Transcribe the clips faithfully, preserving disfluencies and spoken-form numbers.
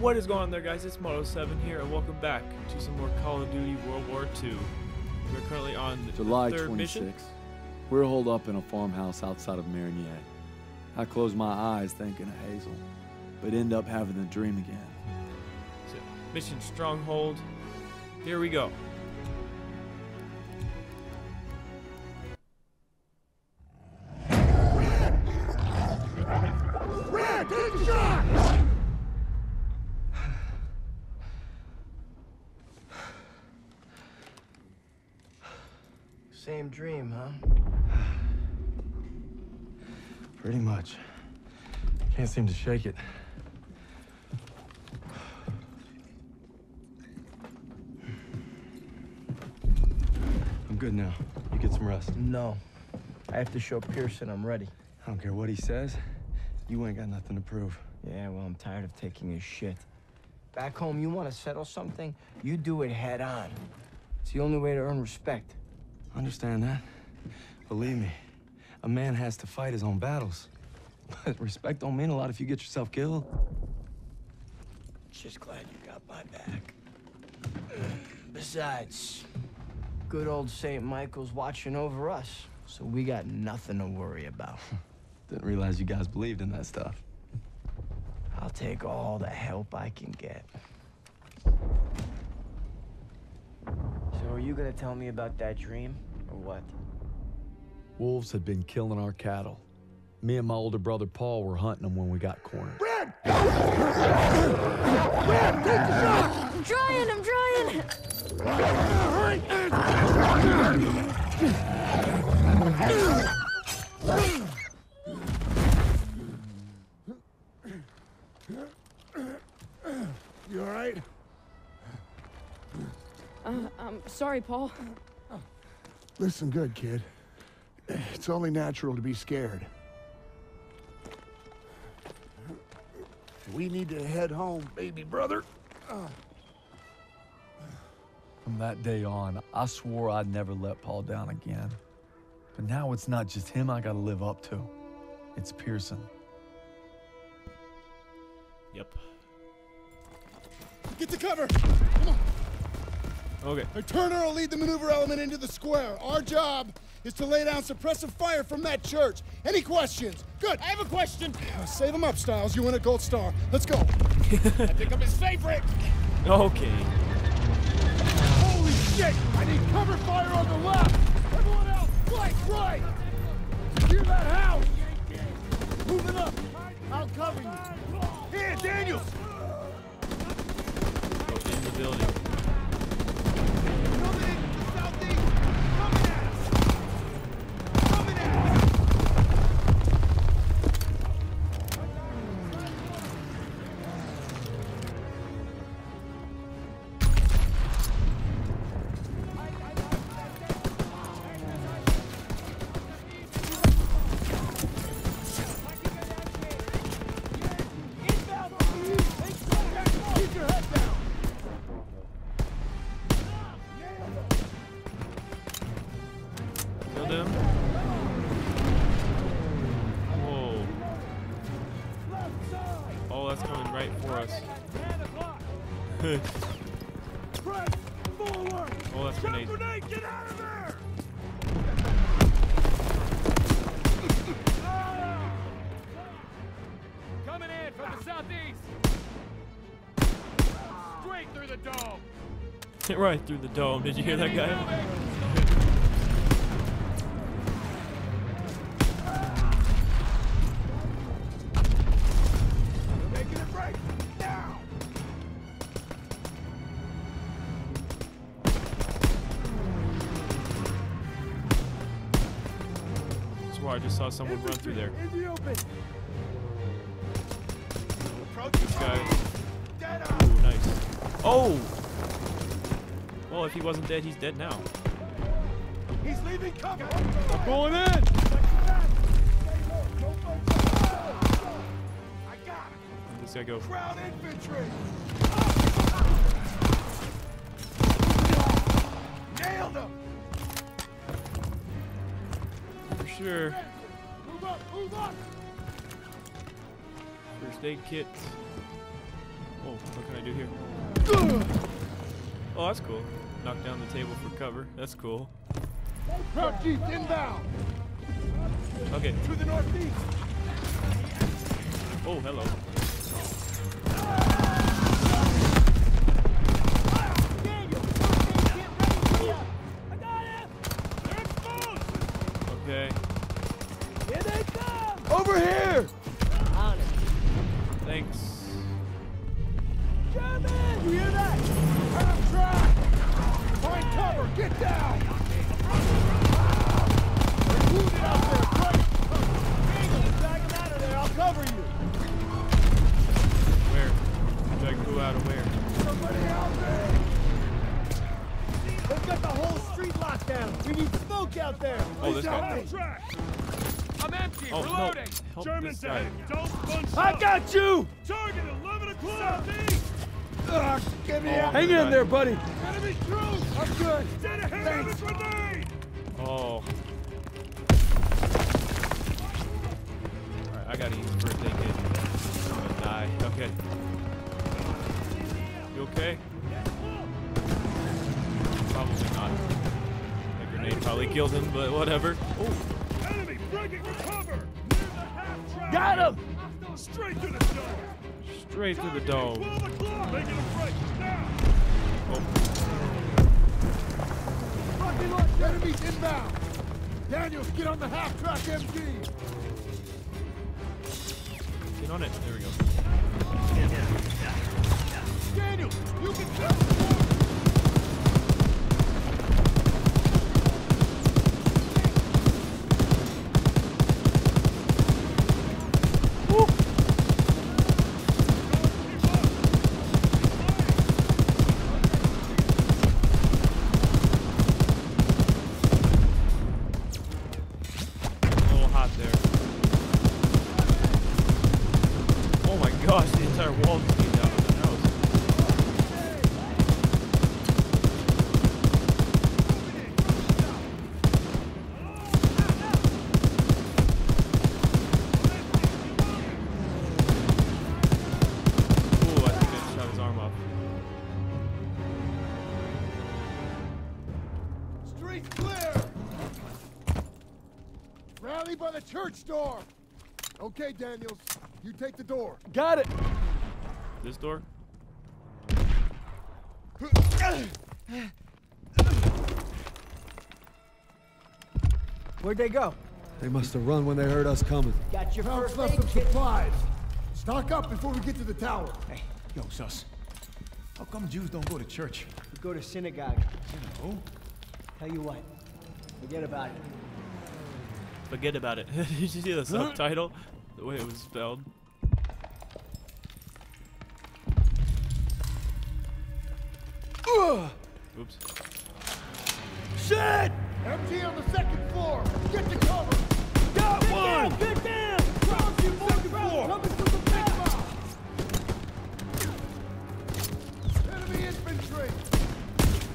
What is going on there, guys? It's Moto seven here, and welcome back to some more Call of Duty World War Two. We're currently on the July twenty-sixth. Mission. We're holed up in a farmhouse outside of Marinette. I closed my eyes thinking of Hazel, but end up having the dream again. So, Mission Stronghold. Here we go. Same dream, huh? Pretty much. Can't seem to shake it. I'm good now. You get some rest. No. I have to show Pearson I'm ready. I don't care what he says. You ain't got nothing to prove. Yeah, well, I'm tired of taking his shit. Back home, you want to settle something? You do it head on. It's the only way to earn respect. Understand that? Believe me, a man has to fight his own battles. But respect don't mean a lot if you get yourself killed. Just glad you got my back. Besides, good old Saint Michael's watching over us, so we got nothing to worry about. Didn't realize you guys believed in that stuff. I'll take all the help I can get. So are you gonna tell me about that dream, or what? Wolves had been killing our cattle. Me and my older brother Paul were hunting them when we got cornered. Red! Red, take the shot! I'm trying, I'm trying! You all right? Uh, I'm sorry, Paul. Listen good, kid. It's only natural to be scared. We need to head home, baby brother. From that day on, I swore I'd never let Paul down again. But now it's not just him I gotta live up to. It's Pearson. Yep. Get to cover! Come on! Okay. Turner will lead the maneuver element into the square. Our job is to lay down suppressive fire from that church. Any questions? Good. I have a question. Uh, save him up, Stiles. You win a gold star. Let's go. I think I'm his favorite. Okay. Holy shit! I need cover fire on the left. Everyone else, flank right. Secure that house. Moving up. I'll cover you. Here, Daniels. Go in the building. Right through the dome. Did you hear that guy? Making a break now. That's why I just saw someone run through there. In the open. This guy. Oh, nice. Oh. Well, if he wasn't dead, he's dead now. He's leaving cover. I'm going in. I got him. This guy go. Ground infantry. Nailed him. sure. Move up, move up. First aid kit. Oh, what can I do here? Oh, that's cool. Knock down the table for cover. That's cool. Crowd jeep inbound. Okay. To the northeast. Oh, hello. Okay. Here they come! Over here! On it. Thanks. German! You hear that? I'm trapped! Find cover! Get down! They're wounded out there! Right! Drag them out of there! I'll cover you! Where? Drag who out of where? Somebody out there! They've got the whole street locked down! We need smoke out there! Oh, this guy. I'm empty! Oh, reloading! No. German down! Don't bunch I up. Got you! Target eleven o'clock! Ugh, get me oh, out! Hang in there, buddy! Enemy troops! I'm good! Set a hand on a grenade! Oh. Alright, I gotta use the first aid kit. I'm gonna die. Okay. You okay? Probably not. That grenade probably killed him, but whatever. Oh. Enemy breaking for cover! Near the half track! Got him! Straight to the dome! Straight to the dome. twelve o'clock! Making a break! Now! Oh. Rocky launch! Enemies inbound! Daniels, get on the half track M G! Get on it. There we go. Daniels, you can jump the board! Church door! Okay, Daniels, you take the door. Got it! This door? Where'd they go? They must have run when they heard us coming. Got your first left some supplies. Stock up before we get to the tower. Hey, yo, Sus. How come Jews don't go to church? We go to synagogue. You know? Tell you what, forget about it. Forget about it. Did you see the subtitle? The way it was spelled. Oops. Shit! M T on the second floor. Get to cover. Got get one. Down, get down. Cross the second floor. Coming through the back mile. Enemy infantry.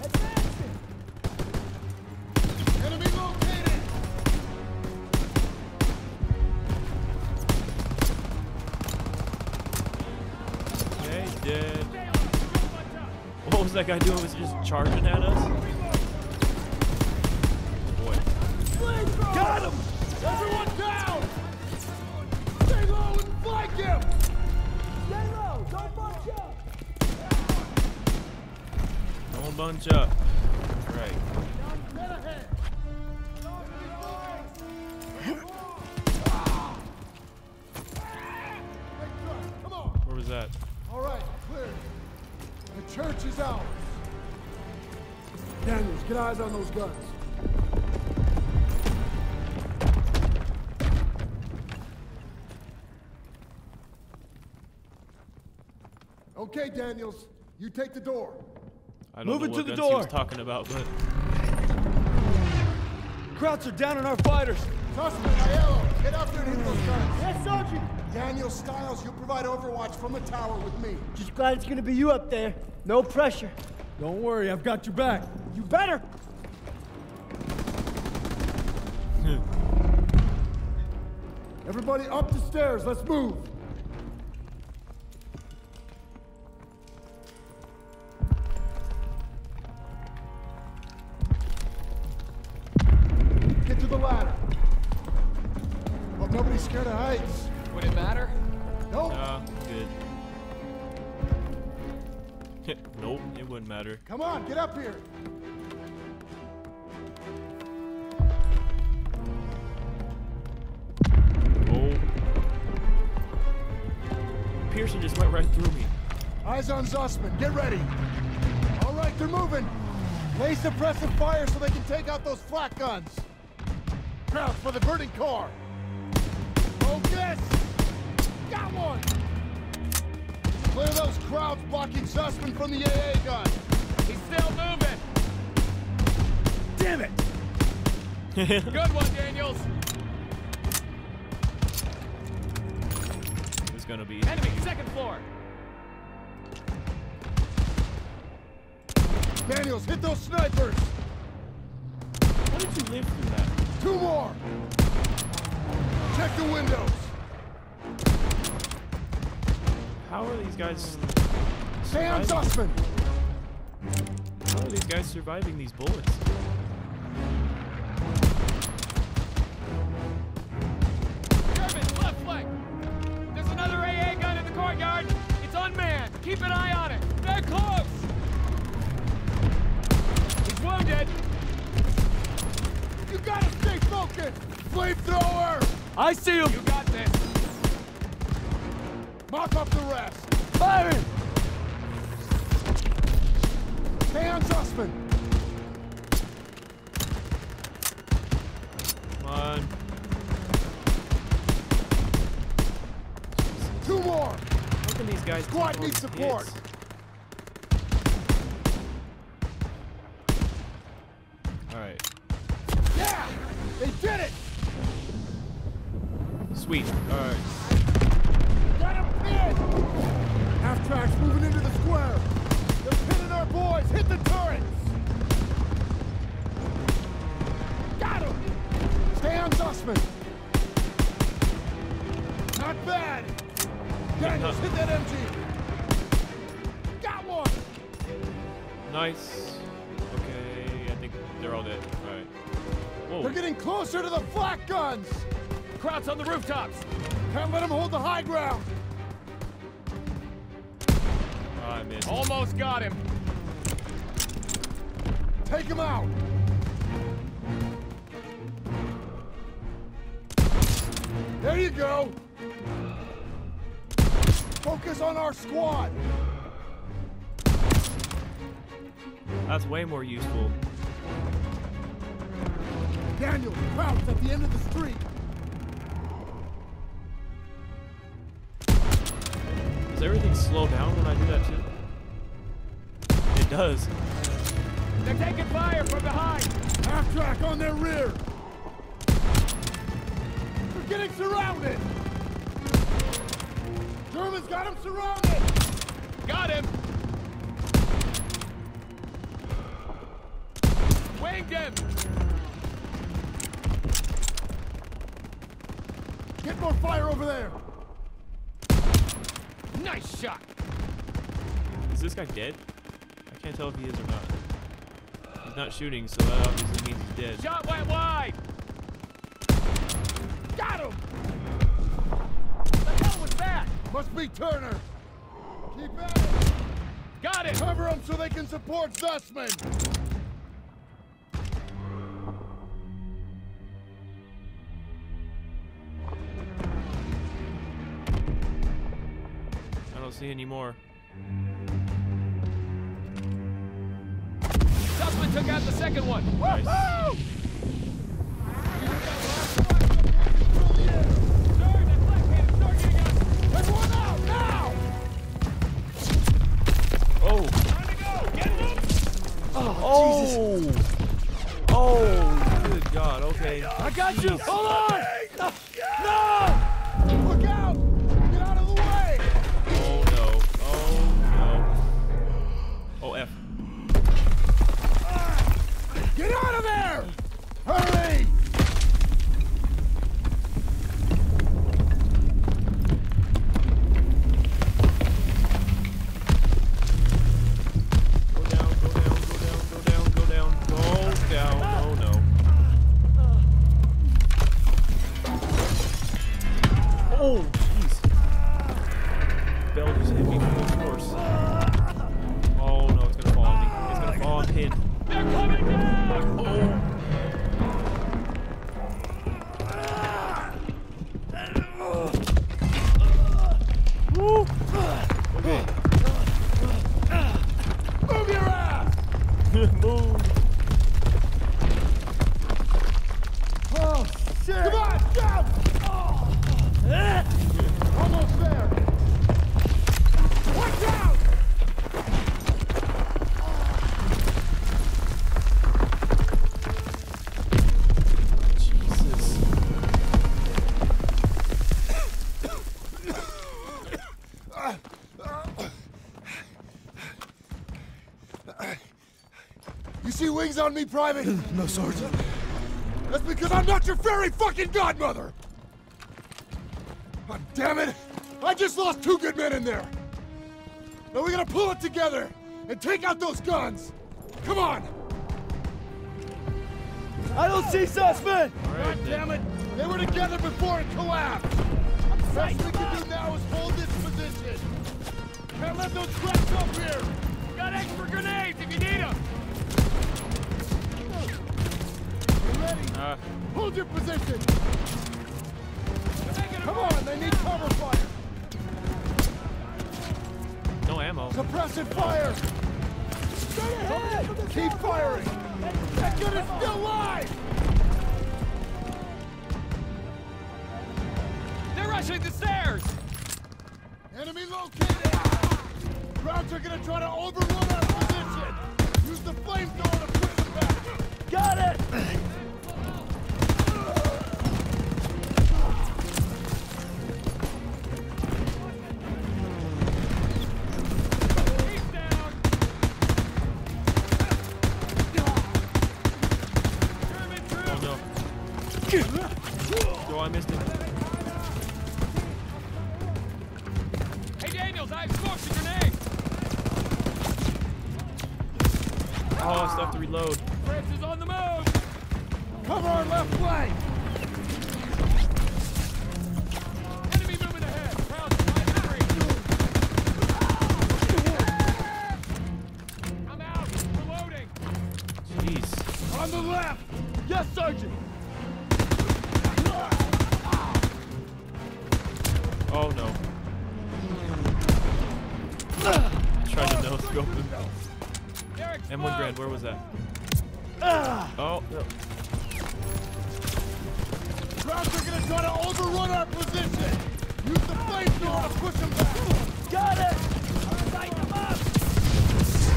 Advancing. Enemy located. Dead. What was that guy doing? Was he just charging at us? Boy. Got him! Everyone down! Stay low and flank him! Stay low! Don't bunch up! Don't bunch up. That's right. Get ahead! Where was that? All right, clear. The church is ours. Daniels, get eyes on those guns. Okay, Daniels, you take the door. I don't know what guns he was talking about, but Krauts are down on our fighters. Zussman, Aiello, get up there and hit those guns. Yes, Sergeant. Daniel, Stiles, you provide overwatch from the tower with me. Just glad it's gonna be you up there. No pressure. Don't worry, I've got your back. You better. Everybody up the stairs, let's move! Get to the ladder! Well, nobody's scared of heights. Would it matter? Nope! Nah, good. Nope, it wouldn't matter. Come on, get up here! Pearson just went right through me. Eyes on Zussman. Get ready. All right, they're moving. Lay suppressive fire so they can take out those flat guns. Crouch for the burning car. Focus. Got one. Clear those crowds blocking Zussman from the A A gun. He's still moving. Damn it. Good one, Daniels. Gonna be enemy second floor. Daniels, hit those snipers. How did you live through that? Two more. Check the windows. How are these guys? Stay on Zussman. How are these guys surviving these bullets? Keep an eye on it! They're close! He's wounded! You gotta stay focused! Flamethrower! I see him! You got this! Mop up the rest! Fire him! Stay on Zussman! Come on. Two more! These guys squad needs support. All right. Yeah, they did it. Sweet. All right. Got him pinned. Half tracks moving into the square. They're pinning our boys. Hit the turrets. Got him. Stay on Zussman. Not bad. Daniels, hit that M G! Got one! Nice. Okay, I think they're all dead. Alright. Whoa. They're getting closer to the flak guns! Crowds on the rooftops! Can't let them hold the high ground! I missed. Almost got him! Take him out! There you go! Focus on our squad! That's way more useful. Daniel, crowds at the end of the street! Does everything slow down when I do that shit? It does. They're taking fire from behind! Half track on their rear! They're getting surrounded! German's got him surrounded! Got him! Winged him! Get more fire over there! Nice shot! Is this guy dead? I can't tell if he is or not. He's not shooting, so that obviously means he's dead. Shot went wide! Got him! What the hell was that? Must be Turner! Keep at it! Got it! Cover them so they can support Zussman! I don't see any more. Zussman took out the second one! Woohoo! Oh! Jesus. Oh! Good God, okay. I got you! Hold on! No! No! Look out! Get out of the way! Oh no. Oh no. Oh F. Get out of there! Hurry! Boom. Oh, shit! Come on, jump! Oh. Yeah. Almost there. Watch out! Jesus. You see wings on me, Private? No, Sergeant. That's because I'm not your fairy fucking godmother! God damn it! I just lost two good men in there! Now we gotta pull it together and take out those guns! Come on! I don't see Zussman! God damn it! They were together before it collapsed! The best we can do now is hold this position! Can't let those cracks up here! We got extra grenades if you need them! Ready? Uh. Hold your position! Come on, they need cover fire! No ammo. Suppressive fire! Straight ahead! Keep firing! That gun is still alive! They're rushing the stairs! Enemy located! Crowds are gonna try to overrun our position! Use the flamethrower to push them back! Got it! I missed it. Hey Daniels, I have smoked a grenade! Oh, stuff to reload. France is on the move! Cover our left flank! Enemy moving ahead! Crowds behind the I'm out! Reloading! Jeez. On the left! Yes, Sergeant! Oh no. I tried to no scope him. M one Grand, where was that? Oh no. Crowds are gonna try to overrun our position! Use the flamethrower to push them back! Got it! Light them up! Sweet.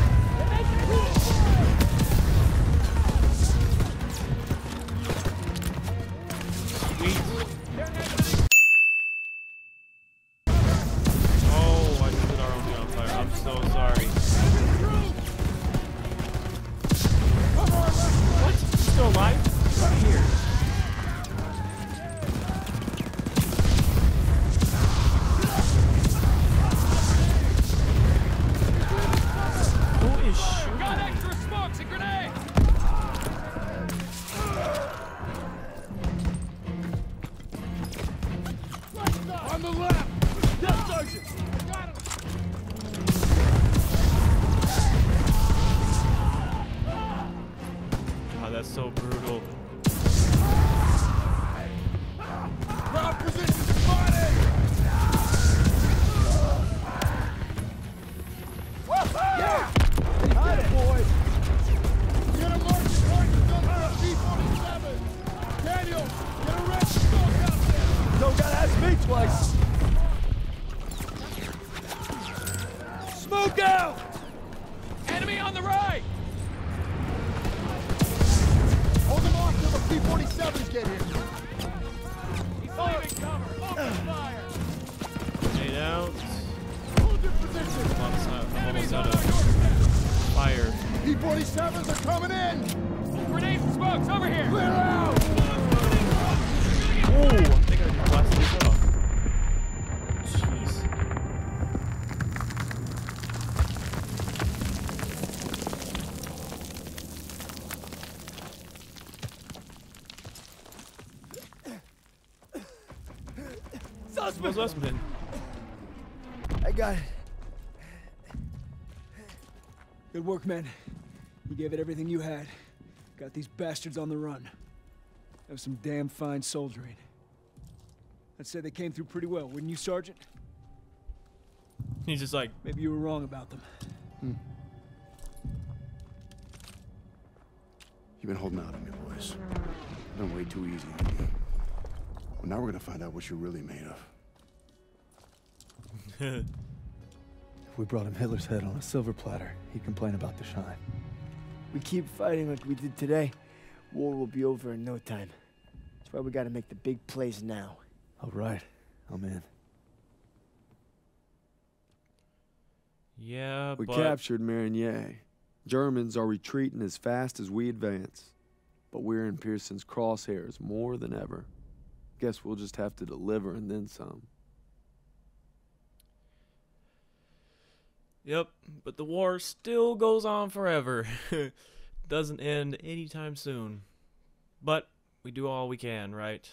I got it. Good work, man. You gave it everything you had. Got these bastards on the run. That was some damn fine soldiering. I'd say they came through pretty well, wouldn't you, Sergeant? He's just like... Maybe you were wrong about them. Hmm. You've been holding out on me, boys. You've been way too easy on me. Well, now we're gonna find out what you're really made of. If we brought him Hitler's head on a silver platter, he'd complain about the shine. We keep fighting like we did today, war will be over in no time. That's why we gotta make the big plays now. All right, I'm in. Yeah, we but... captured Marinette. Germans are retreating as fast as we advance, but we're in Pearson's crosshairs more than ever. Guess we'll just have to deliver and then some. Yep, but the war still goes on forever. Doesn't end anytime soon. But we do all we can, right?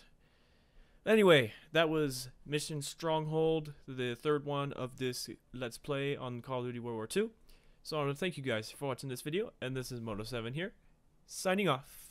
Anyway, that was Mission Stronghold, the third one of this Let's Play on Call of Duty World War Two. So I want to thank you guys for watching this video, and this is Moto seven here, signing off.